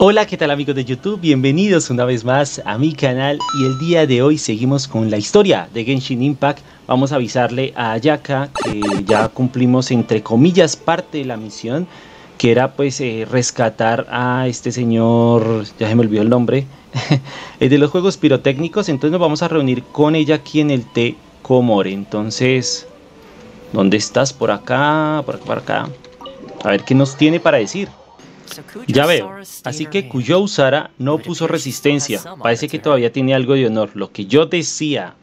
Hola, ¿qué tal amigos de YouTube? Bienvenidos una vez más a mi canal y el día de hoy seguimos con la historia de Genshin Impact. Vamos a avisarle a Ayaka que ya cumplimos entre comillas parte de la misión, que era pues rescatar a este señor, ya se me olvidó el nombre, de los juegos pirotécnicos. Entonces nos vamos a reunir con ella aquí en el Té Komori. Entonces, ¿dónde estás? Por acá, por acá, por acá. A ver qué nos tiene para decir. Ya veo, así que Kujou Sara no puso resistencia, parece que todavía tiene algo de honor, lo que yo decía.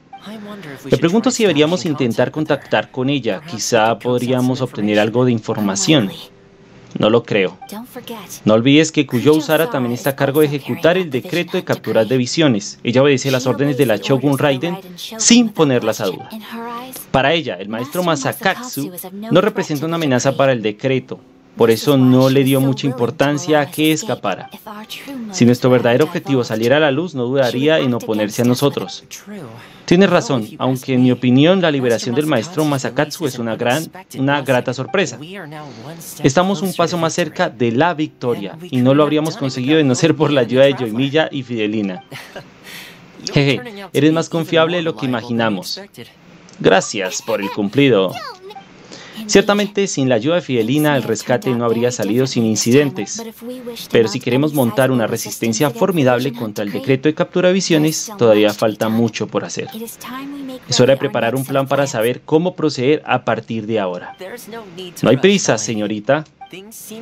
Te pregunto si deberíamos intentar contactar con ella, quizá podríamos obtener algo de información. No lo creo. No olvides que Kujou Sara también está a cargo de ejecutar el decreto de capturas de visiones. Ella obedece las órdenes de la Shogun Raiden sin ponerlas a duda. Para ella, el maestro Masakatsu no representa una amenaza para el decreto. Por eso no le dio mucha importancia a que escapara. Si nuestro verdadero objetivo saliera a la luz, no dudaría en oponerse a nosotros. Tienes razón, aunque en mi opinión la liberación del maestro Masakatsu es una grata sorpresa. Estamos un paso más cerca de la victoria, y no lo habríamos conseguido de no ser por la ayuda de Yoimiya y Fidelina. Jeje, eres más confiable de lo que imaginamos. Gracias por el cumplido. Ciertamente, sin la ayuda de Fidelina, el rescate no habría salido sin incidentes. Pero si queremos montar una resistencia formidable contra el decreto de captura de visiones, todavía falta mucho por hacer. Es hora de preparar un plan para saber cómo proceder a partir de ahora. No hay prisa, señorita.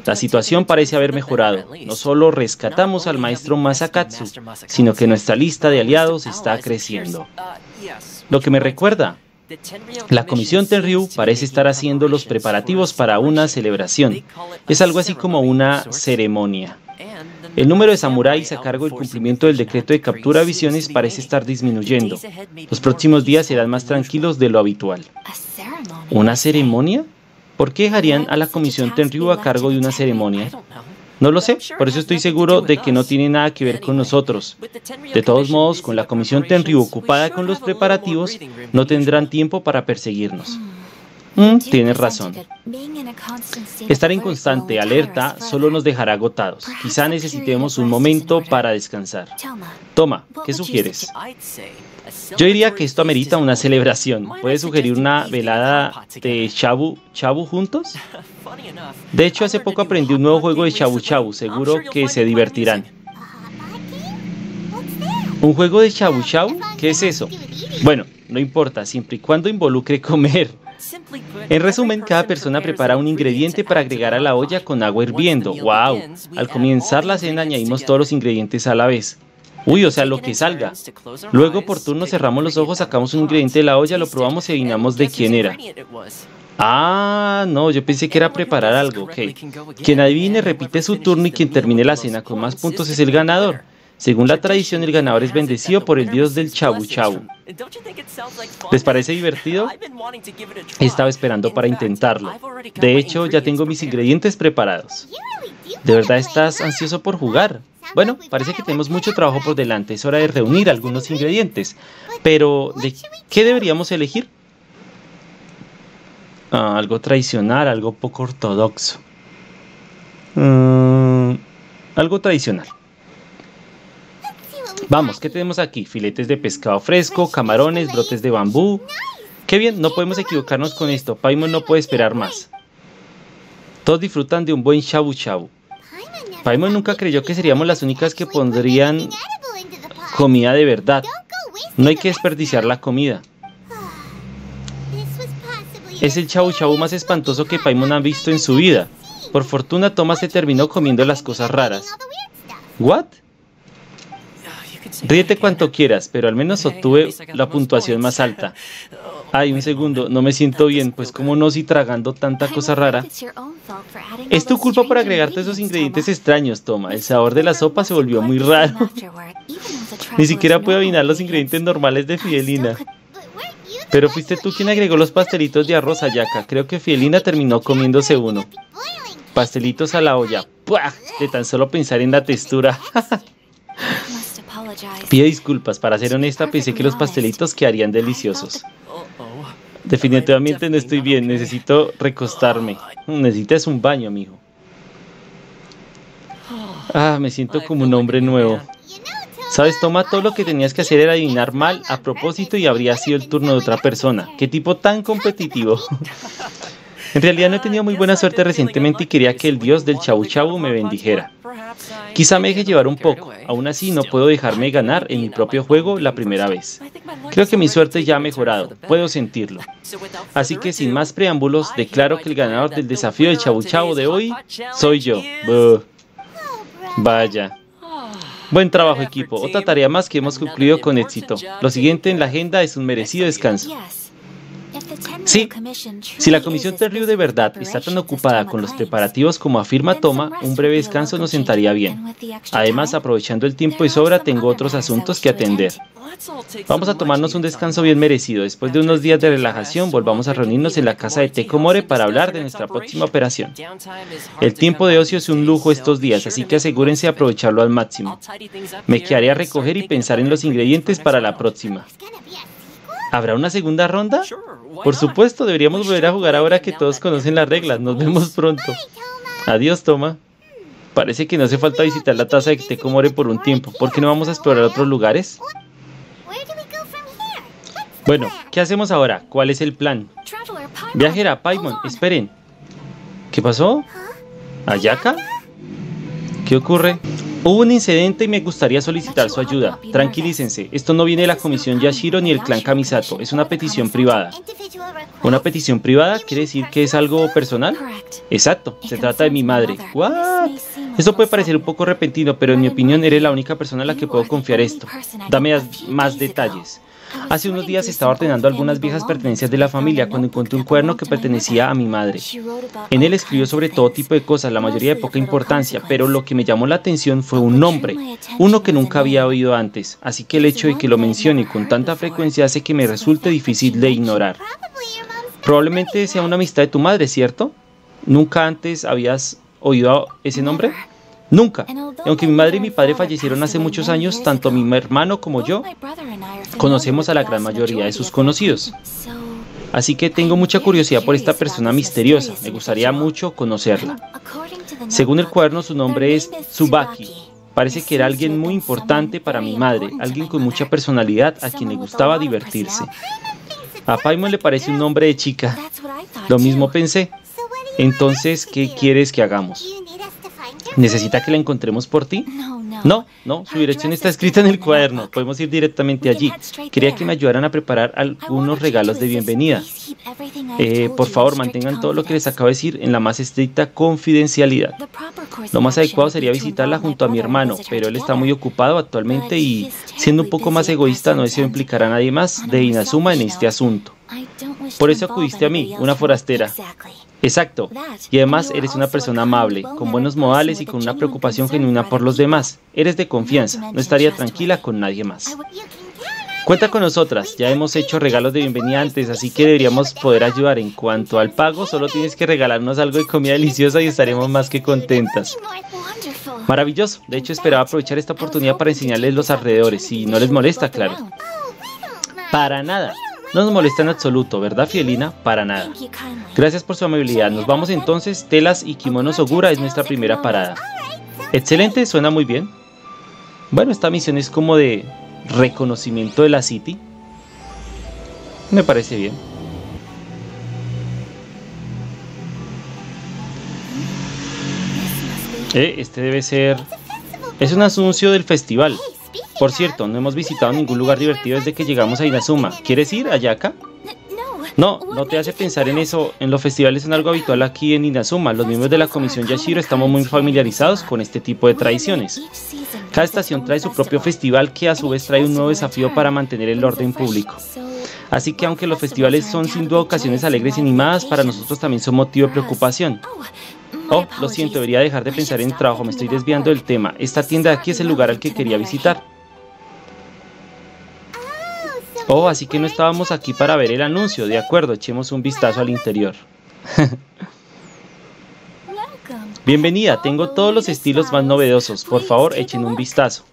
La situación parece haber mejorado. No solo rescatamos al maestro Masakatsu, sino que nuestra lista de aliados está creciendo. Lo que me recuerda... La Comisión Tenryu parece estar haciendo los preparativos para una celebración. Es algo así como una ceremonia. El número de samuráis a cargo del cumplimiento del decreto de captura de visiones parece estar disminuyendo. Los próximos días serán más tranquilos de lo habitual. ¿Una ceremonia? ¿Por qué dejarían a la Comisión Tenryu a cargo de una ceremonia? No lo sé, por eso estoy seguro de que no tiene nada que ver con nosotros. De todos modos, con la Comisión Tenryu ocupada con los preparativos, no tendrán tiempo para perseguirnos. Tienes razón. Estar en constante alerta solo nos dejará agotados. Quizá necesitemos un momento para descansar. Toma, ¿qué sugieres? Yo diría que esto amerita una celebración. ¿Puedes sugerir una velada de shabu juntos? De hecho, hace poco aprendí un nuevo juego de shabu. Seguro que se divertirán. ¿Un juego de shabu? ¿Qué es eso? Bueno, no importa, siempre y cuando involucre comer. En resumen, cada persona prepara un ingrediente para agregar a la olla con agua hirviendo. ¡Wow! Al comenzar la cena añadimos todos los ingredientes a la vez. Uy, o sea, lo que salga. Luego por turno cerramos los ojos, sacamos un ingrediente de la olla, lo probamos y adivinamos de quién era. Ah, no, yo pensé que era preparar algo, ok. Quien adivine repite su turno y quien termine la cena con más puntos es el ganador. Según la tradición, el ganador es bendecido por el dios del shabu. ¿Les parece divertido? Estaba esperando para intentarlo. De hecho, ya tengo mis ingredientes preparados. ¿De verdad estás ansioso por jugar? Bueno, parece que tenemos mucho trabajo por delante. Es hora de reunir algunos ingredientes. Pero, ¿de qué deberíamos elegir? Ah, algo tradicional, algo poco ortodoxo. Algo tradicional. Vamos, ¿qué tenemos aquí? Filetes de pescado fresco, camarones, brotes de bambú. ¡Qué bien! No podemos equivocarnos con esto. Paimon no puede esperar más. Todos disfrutan de un buen shabu. Paimon nunca creyó que seríamos las únicas que pondrían comida de verdad. No hay que desperdiciar la comida. Es el shabu más espantoso que Paimon ha visto en su vida. Por fortuna, Thomas se terminó comiendo las cosas raras. ¿What? Ríete cuanto quieras, pero al menos obtuve la puntuación más alta. Ay, un segundo, no me siento bien, pues cómo no si tragando tanta cosa rara. Es tu culpa por agregarte esos ingredientes extraños, Toma. El sabor de la sopa se volvió muy raro. Ni siquiera puedo adivinar los ingredientes normales de Fidelina. Pero fuiste tú quien agregó los pastelitos de arroz, Ayaka. Creo que Fidelina terminó comiéndose uno. Pastelitos a la olla. ¡Puah! De tan solo pensar en la textura. Pido disculpas, para ser honesta pensé que los pastelitos quedarían deliciosos. Definitivamente no estoy bien, necesito recostarme. Necesitas un baño, mijo. Ah, me siento como un hombre nuevo. Sabes, Toma, todo lo que tenías que hacer era adivinar mal a propósito y habría sido el turno de otra persona. ¡Qué tipo tan competitivo! En realidad no he tenido muy buena suerte recientemente y quería que el dios del Chau Chau me bendijera. Quizá me deje llevar un poco. Aún así, no puedo dejarme ganar en mi propio juego la primera vez. Creo que mi suerte ya ha mejorado. Puedo sentirlo. Así que, sin más preámbulos, declaro que el ganador del desafío del Chau Chau de hoy soy yo. Buh. Vaya. Buen trabajo, equipo. Otra tarea más que hemos concluido con éxito. Lo siguiente en la agenda es un merecido descanso. Sí, si la Comisión Tenryu de verdad está tan ocupada con los preparativos como afirma Toma, un breve descanso nos sentaría bien. Además, aprovechando el tiempo de sobra, tengo otros asuntos que atender. Vamos a tomarnos un descanso bien merecido. Después de unos días de relajación, volvamos a reunirnos en la casa de Tekomore para hablar de nuestra próxima operación. El tiempo de ocio es un lujo estos días, así que asegúrense de aprovecharlo al máximo. Me quedaré a recoger y pensar en los ingredientes para la próxima. ¿Habrá una segunda ronda? Por supuesto, deberíamos volver a jugar ahora que todos conocen las reglas. Nos vemos pronto. Adiós, Toma. Parece que no hace falta visitar la taza de Tekomore por un tiempo. ¿Por qué no vamos a explorar otros lugares? Bueno, ¿qué hacemos ahora? ¿Cuál es el plan? Viajera, Paimon, esperen. ¿Qué pasó? ¿Ayaka? ¿Qué ocurre? Hubo un incidente y me gustaría solicitar su ayuda. Tranquilícense, esto no viene de la Comisión Yashiro ni del clan Kamisato, es una petición privada. ¿Una petición privada quiere decir que es algo personal? Exacto, se trata de mi madre. ¿What? Esto puede parecer un poco repentino, pero en mi opinión eres la única persona a la que puedo confiar esto. Dame más detalles. Hace unos días estaba ordenando algunas viejas pertenencias de la familia cuando encontré un cuaderno que pertenecía a mi madre. En él escribió sobre todo tipo de cosas, la mayoría de poca importancia, pero lo que me llamó la atención fue un nombre, uno que nunca había oído antes, así que el hecho de que lo mencione con tanta frecuencia hace que me resulte difícil de ignorar. Probablemente sea una amistad de tu madre, ¿cierto? ¿Nunca antes habías oído ese nombre? Nunca. Aunque mi madre y mi padre fallecieron hace muchos años, tanto mi hermano como yo conocemos a la gran mayoría de sus conocidos. Así que tengo mucha curiosidad por esta persona misteriosa. Me gustaría mucho conocerla. Según el cuaderno, su nombre es Tsubaki. Parece que era alguien muy importante para mi madre, alguien con mucha personalidad a quien le gustaba divertirse. A Paimon le parece un nombre de chica. Lo mismo pensé. Entonces, ¿qué quieres que hagamos? ¿Necesita que la encontremos por ti? No, su dirección está escrita en el cuaderno. Podemos ir directamente allí. Quería que me ayudaran a preparar algunos regalos de bienvenida. Por favor, mantengan todo lo que les acabo de decir en la más estricta confidencialidad. Lo más adecuado sería visitarla junto a mi hermano, pero él está muy ocupado actualmente y, siendo un poco más egoísta, no deseo implicar a nadie más de Inazuma en este asunto. Por eso acudiste a mí, una forastera. Exacto. Y además eres una persona amable, con buenos modales y con una preocupación genuina por los demás. Eres de confianza, no estaría tranquila con nadie más. Cuenta con nosotras, ya hemos hecho regalos de bienvenida antes, así que deberíamos poder ayudar. En cuanto al pago, solo tienes que regalarnos algo de comida deliciosa y estaremos más que contentas. Maravilloso, de hecho esperaba aprovechar esta oportunidad para enseñarles los alrededores, si no les molesta, claro. Para nada. No nos molesta en absoluto, ¿verdad, Fidelina? Para nada. Gracias por su amabilidad. Nos vamos entonces. Telas y Kimonos Sogura es nuestra primera parada. Excelente, suena muy bien. Bueno, esta misión es como de reconocimiento de la City. Me parece bien. Este debe ser... Es un anuncio del festival. Por cierto, no hemos visitado ningún lugar divertido desde que llegamos a Inazuma. ¿Quieres ir, Ayaka? No te hace pensar en eso. En los festivales son algo habitual aquí en Inazuma. Los miembros de la Comisión Yashiro estamos muy familiarizados con este tipo de tradiciones. Cada estación trae su propio festival que a su vez trae un nuevo desafío para mantener el orden público. Así que aunque los festivales son sin duda ocasiones alegres y animadas, para nosotros también son motivo de preocupación. Oh, lo siento, debería dejar de pensar en el trabajo, me estoy desviando del tema. Esta tienda de aquí es el lugar al que quería visitar. Oh, así que no estábamos aquí para ver el anuncio. De acuerdo, echemos un vistazo al interior. Bienvenida, tengo todos los estilos más novedosos. Por favor, echen un vistazo.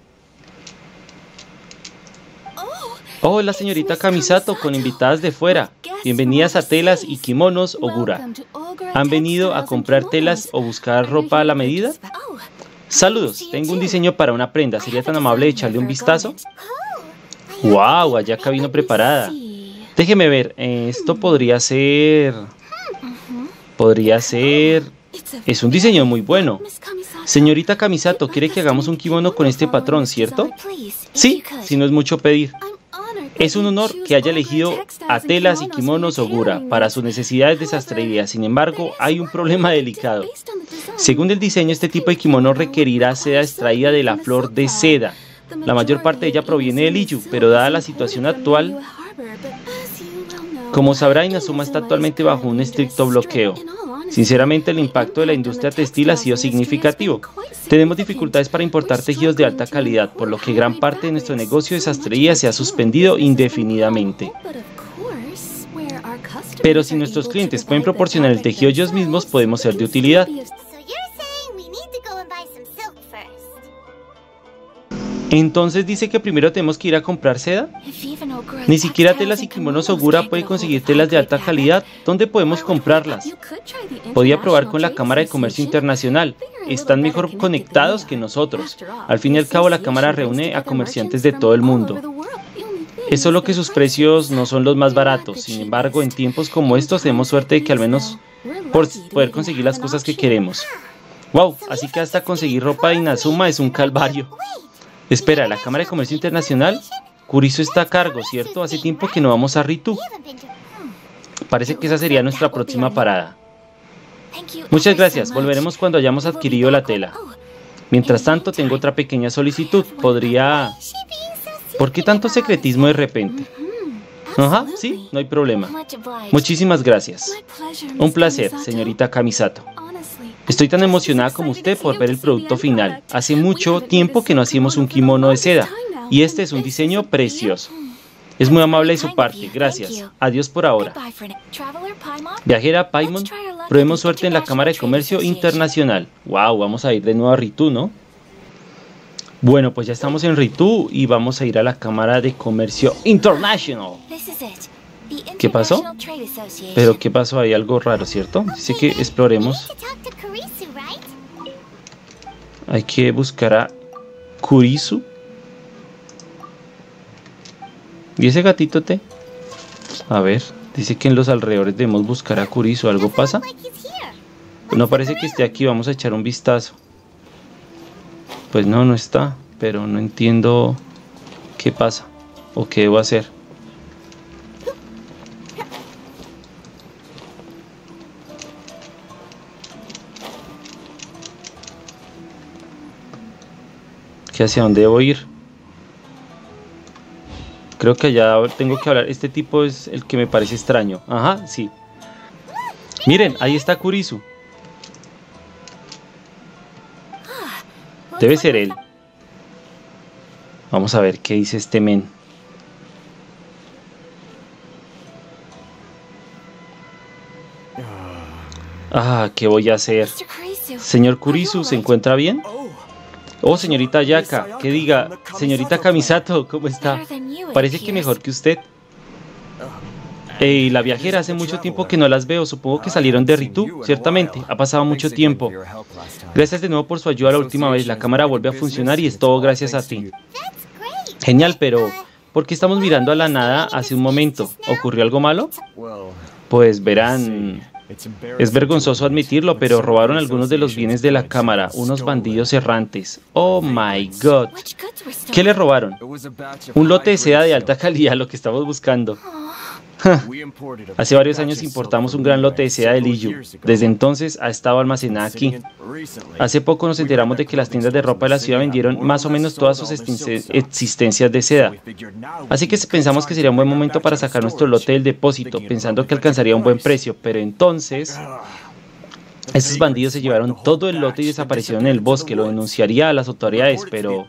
Oh, la señorita Kamisato con invitadas de fuera. Bienvenidas a Telas y Kimonos Sogura. ¿Han venido a comprar telas o buscar ropa a la medida? Saludos, tengo un diseño para una prenda. ¿Sería tan amable de echarle un vistazo? ¡Wow! Ayaka vino preparada. Déjeme ver, esto podría ser... Es un diseño muy bueno. Señorita Kamisato, ¿quiere que hagamos un kimono con este patrón, cierto? Sí, si no es mucho pedir. Es un honor que haya elegido a Telas y Kimonos Sogura para sus necesidades de sastrería. Sin embargo, hay un problema delicado. Según el diseño, este tipo de kimono requerirá seda extraída de la flor de seda. La mayor parte de ella proviene de Liyue, pero dada la situación actual... Como sabrá, Inazuma está actualmente bajo un estricto bloqueo. Sinceramente, el impacto de la industria textil ha sido significativo. Tenemos dificultades para importar tejidos de alta calidad, por lo que gran parte de nuestro negocio de sastrería se ha suspendido indefinidamente. Pero si nuestros clientes pueden proporcionar el tejido ellos mismos, podemos ser de utilidad. Entonces dice que primero tenemos que ir a comprar seda. Ni siquiera Telas y Kimonos Sogura puede conseguir telas de alta calidad. ¿Dónde podemos comprarlas? Podía probar con la Cámara de Comercio Internacional. Están mejor conectados que nosotros. Al fin y al cabo, la Cámara reúne a comerciantes de todo el mundo. Es solo que sus precios no son los más baratos. Sin embargo, en tiempos como estos tenemos suerte de que al menos por poder conseguir las cosas que queremos. Wow, así que hasta conseguir ropa de Inazuma es un calvario. Espera, ¿la Cámara de Comercio Internacional? Kurisu está a cargo, ¿cierto? Hace tiempo que no vamos a Ritu. Parece que esa sería nuestra próxima parada. Muchas gracias, volveremos cuando hayamos adquirido la tela. Mientras tanto, tengo otra pequeña solicitud. Podría... ¿Por qué tanto secretismo de repente? Ajá, sí, no hay problema. Muchísimas gracias. Un placer, señorita Kamisato. Estoy tan emocionada como usted por ver el producto final. Hace mucho tiempo que no hacíamos un kimono de seda, y este es un diseño precioso. Es muy amable de su parte, gracias. Adiós por ahora. Viajera Paimon, probemos suerte en la Cámara de Comercio Internacional. Wow, vamos a ir de nuevo a Ritu, ¿no? Bueno, pues ya estamos en Ritu y vamos a ir a la Cámara de Comercio Internacional. ¿Qué pasó? ¿Pero qué pasó? Hay algo raro, ¿cierto? Dice que exploremos... Hay que buscar a Kurisu. ¿Y ese gatito te? A ver, dice que en los alrededores debemos buscar a Kurisu. ¿Algo pasa? No parece que esté aquí, vamos a echar un vistazo. Pues no, no está, pero no entiendo qué pasa o qué debo hacer. ¿Hacia dónde debo ir? Creo que allá tengo que hablar. Este tipo es el que me parece extraño. Ajá, sí. Miren, ahí está Kurisu. Debe ser él. Vamos a ver qué dice este men. Ah, ¿qué voy a hacer? Señor Kurisu, ¿se encuentra bien? Oh, señorita Ayaka, que diga, señorita Kamisato, ¿cómo está? Parece que mejor que usted. La viajera, hace mucho tiempo que no las veo, supongo que salieron de Ritu, ciertamente, ha pasado mucho tiempo. Gracias de nuevo por su ayuda la última vez, la cámara vuelve a funcionar y es todo gracias a ti. Genial, pero ¿por qué estamos mirando a la nada hace un momento? ¿Ocurrió algo malo? Pues verán... Es vergonzoso admitirlo, pero robaron algunos de los bienes de la cámara, unos bandidos errantes. ¡Oh, my God! ¿Qué le robaron? Un lote de seda de alta calidad, lo que estamos buscando. Hace varios años importamos un gran lote de seda de Liyue. Desde entonces ha estado almacenada aquí. Hace poco nos enteramos de que las tiendas de ropa de la ciudad vendieron más o menos todas sus existencias de seda. Así que pensamos que sería un buen momento para sacar nuestro lote del depósito, pensando que alcanzaría un buen precio, pero entonces... Estos bandidos se llevaron todo el lote y desaparecieron en el bosque. Lo denunciaría a las autoridades, pero...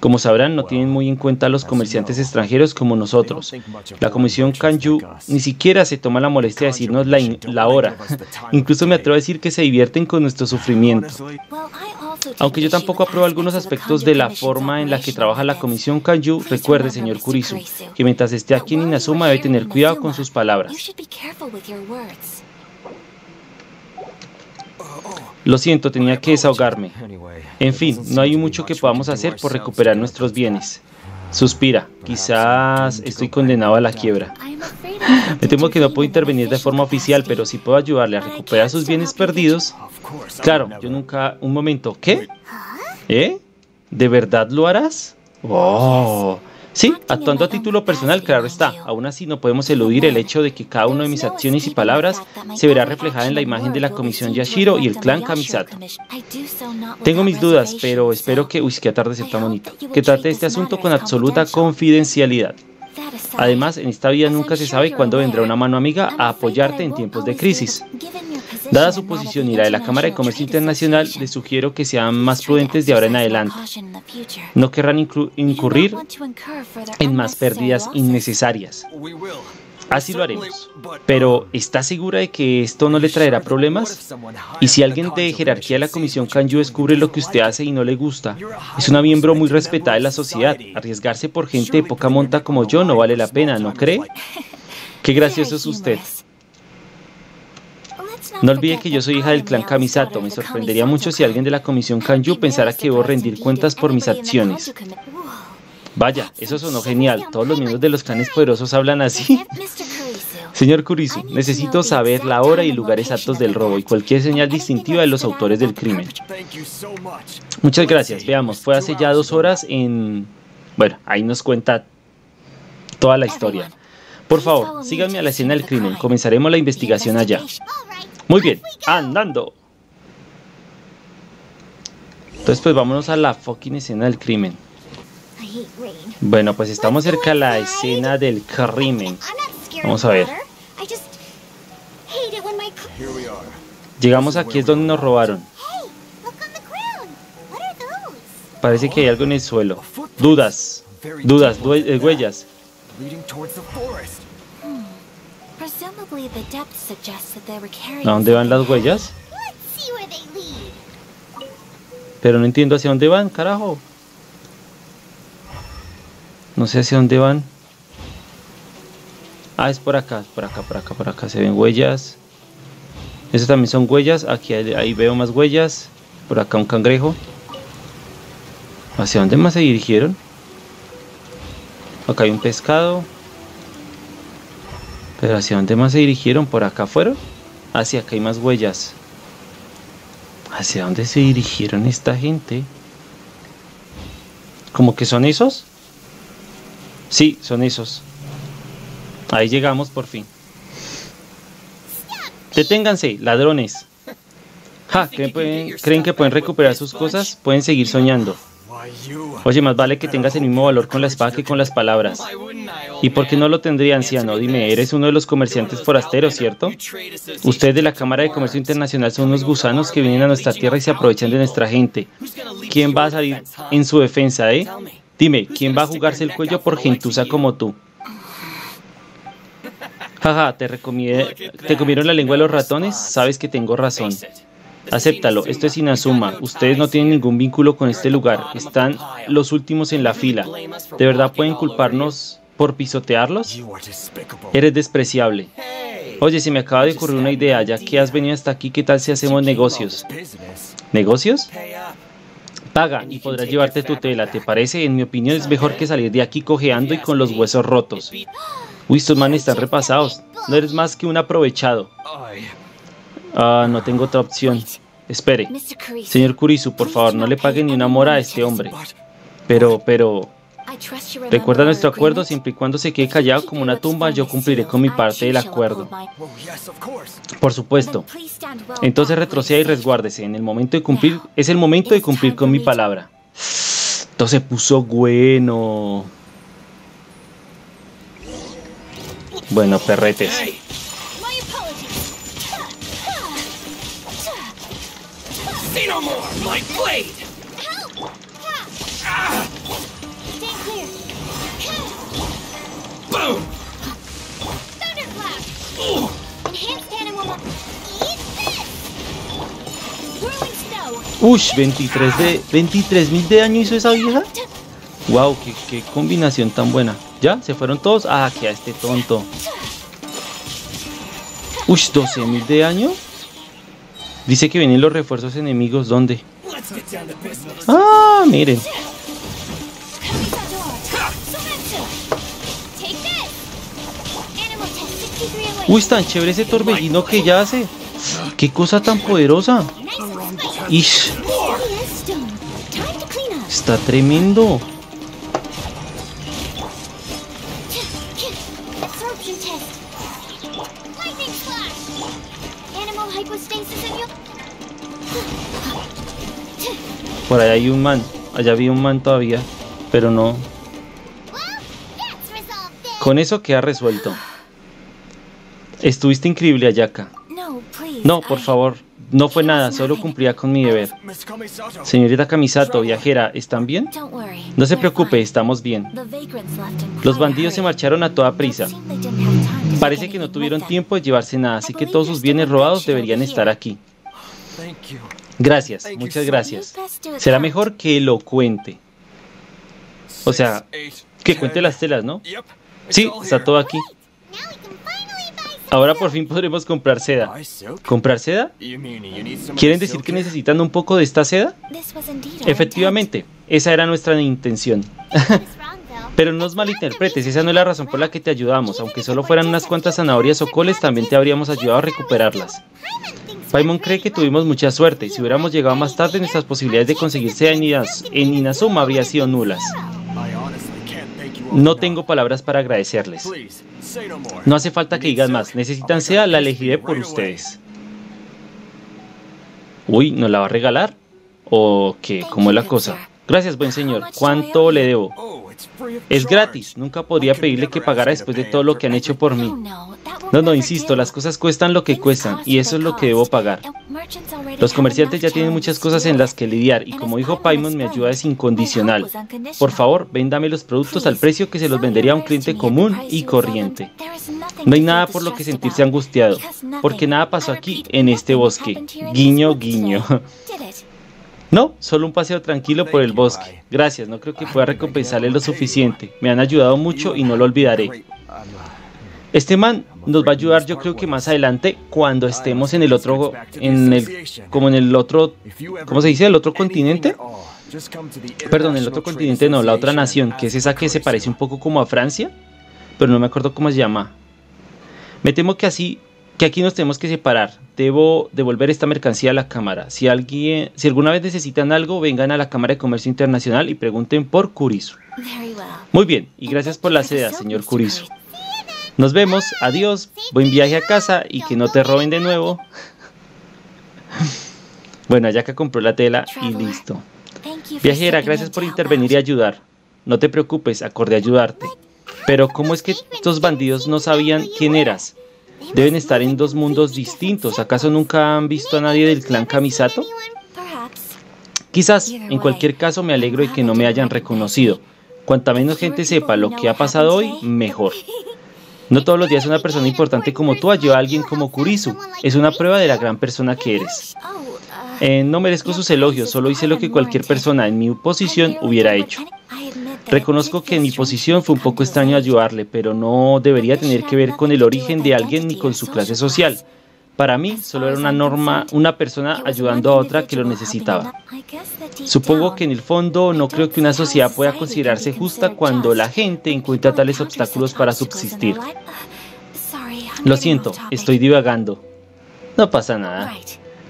Como sabrán, no tienen muy en cuenta a los comerciantes extranjeros como nosotros. La Comisión Kanjou ni siquiera se toma la molestia de decirnos la hora. Incluso me atrevo a decir que se divierten con nuestro sufrimiento. Aunque yo tampoco apruebo algunos aspectos de la forma en la que trabaja la Comisión Kanjou, recuerde, señor Kurisu, que mientras esté aquí en Inazuma debe tener cuidado con sus palabras. Lo siento, tenía que desahogarme. En fin, no hay mucho que podamos hacer por recuperar nuestros bienes. Suspira. Quizás estoy condenado a la quiebra. Me temo que no puedo intervenir de forma oficial, pero sí puedo ayudarle a recuperar sus bienes perdidos. Claro, yo nunca... Un momento, ¿qué? ¿Eh? ¿De verdad lo harás? ¡Oh! Sí, actuando a título personal, claro está. Aún así, no podemos eludir el hecho de que cada una de mis acciones y palabras se verá reflejada en la imagen de la Comisión Yashiro y el clan Kamisato. Tengo mis dudas, pero espero que... Uy, qué atardecer tan bonito. Que trate este asunto con absoluta confidencialidad. Además, en esta vida nunca se sabe cuándo vendrá una mano amiga a apoyarte en tiempos de crisis. Dada su posición y la de la Cámara de Comercio Internacional, les sugiero que sean más prudentes de ahora en adelante. No querrán incurrir en más pérdidas innecesarias. Así lo haremos. Pero, ¿estás segura de que esto no le traerá problemas? Y si alguien de jerarquía de la Comisión Kanjou descubre lo que usted hace y no le gusta, es una miembro muy respetada de la sociedad. Arriesgarse por gente de poca monta como yo no vale la pena, ¿no cree? Qué gracioso es usted. No olvide que yo soy hija del clan Kamisato. Me sorprendería mucho si alguien de la Comisión Kanjou pensara que debo rendir cuentas por mis acciones. Vaya, eso sonó genial. Todos los miembros de los clanes poderosos hablan así. Señor Kurisu, necesito saber la hora y lugar exactos del robo y cualquier señal distintiva de los autores del crimen. Muchas gracias. Veamos, fue hace ya 2 horas en... Bueno, ahí nos cuenta toda la historia. Por favor, síganme a la escena del crimen. Comenzaremos la investigación allá. Muy bien, andando. Entonces pues vámonos a la fucking escena del crimen. Bueno, pues estamos cerca de la escena del crimen. Vamos a ver. Llegamos aquí, es donde nos robaron. Parece que hay algo en el suelo. Dudas, huellas. ¿A dónde van las huellas? Pero no entiendo hacia dónde van, carajo. No sé hacia dónde van. Ah, es por acá, se ven huellas. Esas también son huellas. Aquí ahí veo más huellas. Por acá un cangrejo. ¿Hacia dónde más se dirigieron? Acá hay un pescado. Pero ¿hacia dónde más se dirigieron? ¿Por acá fueron? Hacia acá hay más huellas. ¿Hacia dónde se dirigieron esta gente? ¿Cómo que son esos? Sí, son esos. Ahí llegamos por fin. ¡Deténganse, ladrones! Ja, ¿creen que pueden recuperar sus cosas? Pueden seguir soñando. Oye, más vale que tengas el mismo valor con la espada que con las palabras. ¿Y por qué no lo tendría, anciano? Dime, eres uno de los comerciantes forasteros, ¿cierto? Ustedes de la Cámara de Comercio Internacional son unos gusanos que vienen a nuestra tierra y se aprovechan de nuestra gente. ¿Quién va a salir en su defensa, eh? Dime, ¿quién va a jugarse el cuello por gentuza como tú? Jaja, ¿te comieron la lengua de los ratones? Sabes que tengo razón. Acéptalo, esto es Inazuma. Ustedes no tienen ningún vínculo con este lugar. Están los últimos en la fila. ¿De verdad pueden culparnos por pisotearlos? Eres despreciable. Oye, se me acaba de ocurrir una idea. Ya que has venido hasta aquí, ¿qué tal si hacemos negocios? ¿Negocios? Paga y podrás llevarte tu tela, ¿te parece? En mi opinión es mejor que salir de aquí cojeando y con los huesos rotos. Uy, estos manes están repasados. No eres más que un aprovechado. Ah, no tengo otra opción. Espere. Señor Kurisu, por favor, no le pague ni una mora a este hombre. Pero... Recuerda nuestro acuerdo, siempre y cuando se quede callado como una tumba, yo cumpliré con mi parte del acuerdo. Por supuesto. Entonces retroceda y resguárdese. En el momento de cumplir, es el momento de cumplir con mi palabra. Esto se puso bueno. Bueno, perretes. Ush, 23.000 de daño hizo esa vieja. Wow, qué combinación tan buena. ¿Ya? ¿Se fueron todos? Ah, que a este tonto. Ush, 12.000 de daño. Dice que vienen los refuerzos enemigos, ¿dónde? Ah, miren. Uy, es tan chévere ese torbellino que ya hace. Qué cosa tan poderosa. Ish. Está tremendo. Por allá hay un man. Allá había un man todavía, pero no. Con eso queda resuelto. Estuviste increíble, Ayaka. No, por favor. No fue nada, solo cumplía con mi deber. Señorita Kamisato, viajera, ¿están bien? No se preocupe, estamos bien. Los bandidos se marcharon a toda prisa. Parece que no tuvieron tiempo de llevarse nada, así que todos sus bienes robados deberían estar aquí. Gracias, muchas gracias. Será mejor que lo cuente. O sea, que cuente las telas, ¿no? Sí, está todo aquí. Ahora por fin podremos comprar seda. ¿Comprar seda? ¿Quieren decir que necesitan un poco de esta seda? Efectivamente, esa era nuestra intención. Pero no nos malinterpretes, esa no es la razón por la que te ayudamos. Aunque solo fueran unas cuantas zanahorias o coles, también te habríamos ayudado a recuperarlas. Paimon cree que tuvimos mucha suerte. Si hubiéramos llegado más tarde, nuestras posibilidades de conseguir seda en Inazuma habrían sido nulas. No tengo palabras para agradecerles. No hace falta que digan más. Necesitan seda, la elegiré por ustedes. Uy, ¿nos la va a regalar? ¿O qué? ¿Cómo es la cosa? Gracias, buen señor. ¿Cuánto le debo? Es gratis. Nunca podría pedirle que pagara después de todo lo que han hecho por mí. No, no, insisto, las cosas cuestan lo que cuestan, y eso es lo que debo pagar. Los comerciantes ya tienen muchas cosas en las que lidiar, y como dijo Paimon, mi ayuda es incondicional. Por favor, véndame los productos al precio que se los vendería a un cliente común y corriente. No hay nada por lo que sentirse angustiado, porque nada pasó aquí, en este bosque. Guiño, guiño. No, solo un paseo tranquilo por el bosque. Gracias, no creo que pueda recompensarle lo suficiente. Me han ayudado mucho y no lo olvidaré. Este man nos va a ayudar, yo creo que más adelante, cuando estemos en el otro, ¿cómo se dice? ¿El otro continente? Perdón, el otro continente no, la otra nación, que es esa que se parece un poco como a Francia, pero no me acuerdo cómo se llama. Me temo que así, que aquí nos tenemos que separar. Debo devolver esta mercancía a la cámara. Si alguna vez necesitan algo, vengan a la Cámara de Comercio Internacional y pregunten por Kurisu. Muy bien, y gracias por la seda, señor Kurisu. Nos vemos, adiós, buen viaje a casa y que no te roben de nuevo. Bueno, Ayaka compró la tela y listo. Viajera, gracias por intervenir y ayudar. No te preocupes, acordé ayudarte. Pero ¿cómo es que estos bandidos no sabían quién eras? Deben estar en dos mundos distintos. ¿Acaso nunca han visto a nadie del clan Kamisato? Quizás, en cualquier caso me alegro de que no me hayan reconocido. Cuanta menos gente sepa lo que ha pasado hoy, mejor. No todos los días una persona importante como tú ayuda a alguien como Kurisu. Es una prueba de la gran persona que eres. No merezco sus elogios, solo hice lo que cualquier persona en mi posición hubiera hecho. Reconozco que en mi posición fue un poco extraño ayudarle, pero no debería tener que ver con el origen de alguien ni con su clase social. Para mí, solo era una norma, una persona ayudando a otra que lo necesitaba. Supongo que en el fondo no creo que una sociedad pueda considerarse justa cuando la gente encuentra tales obstáculos para subsistir. Lo siento, estoy divagando. No pasa nada.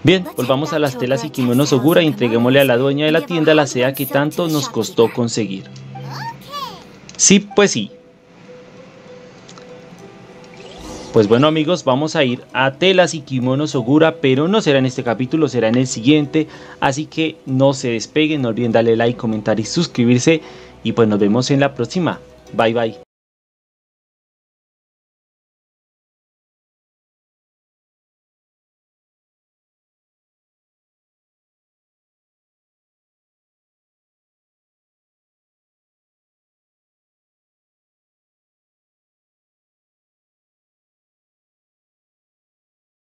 Bien, volvamos a las telas y Kimonos Sogura y entreguémosle a la dueña de la tienda la seda que tanto nos costó conseguir. Sí, pues sí. Pues bueno amigos, vamos a ir a Telas y Kimonos Sogura, pero no será en este capítulo, será en el siguiente. Así que no se despeguen, no olviden darle like, comentar y suscribirse. Y pues nos vemos en la próxima. Bye bye.